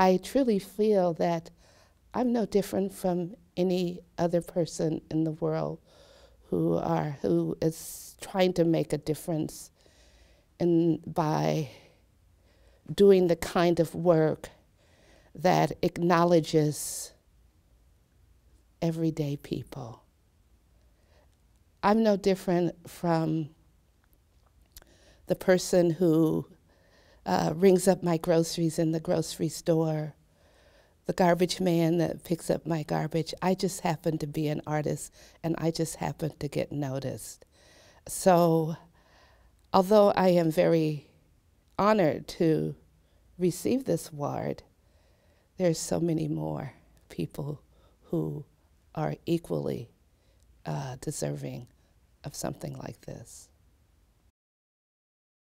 I truly feel that I'm no different from any other person in the world who is trying to make a difference by doing the kind of work that acknowledges everyday people. I'm no different from the person who rings up my groceries in the grocery store, the garbage man that picks up my garbage. I just happen to be an artist, and I just happen to get noticed. So although I am very honored to receive this award, there's so many more people who are equally deserving of something like this.